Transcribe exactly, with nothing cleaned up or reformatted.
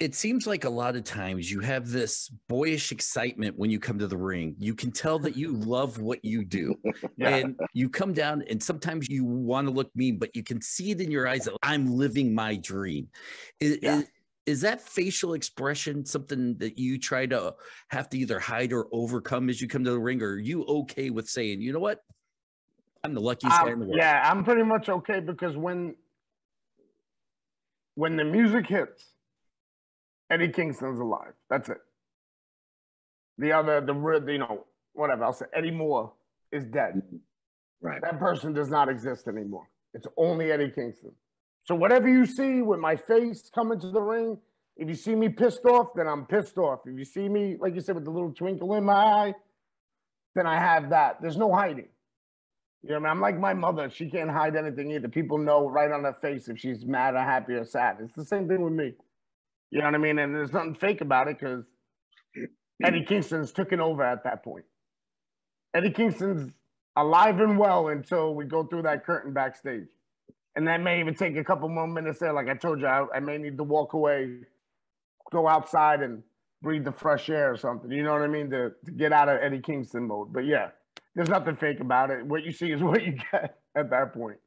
it seems like a lot of times you have this boyish excitement when you come to the ring. You can tell that you love what you do. Yeah. And you come down and sometimes you want to look mean, but you can see it in your eyes that I'm living my dream. Is, yeah. is, is that facial expression something that you try to have to either hide or overcome as you come to the ring? Or are you okay with saying, you know what? I'm the luckiest I'm, guy in the world. Yeah, I'm pretty much okay, because when, when the music hits, Eddie Kingston's alive. That's it. The other, the you know, whatever I'll say, Eddie Moore is dead. Right. That person does not exist anymore. It's only Eddie Kingston. So whatever you see with my face coming to the ring, if you see me pissed off, then I'm pissed off. If you see me, like you said, with the little twinkle in my eye, then I have that. There's no hiding. You know what I mean? I'm like my mother. She can't hide anything either. People know right on her face if she's mad or happy or sad. It's the same thing with me. You know what I mean? And there's nothing fake about it, because Eddie Kingston's taken over at that point. Eddie Kingston's alive and well until we go through that curtain backstage. And that may even take a couple more minutes there. Like I told you, I, I may need to walk away, go outside and breathe the fresh air or something. You know what I mean? To, to get out of Eddie Kingston mode. But yeah, there's nothing fake about it. What you see is what you get at that point.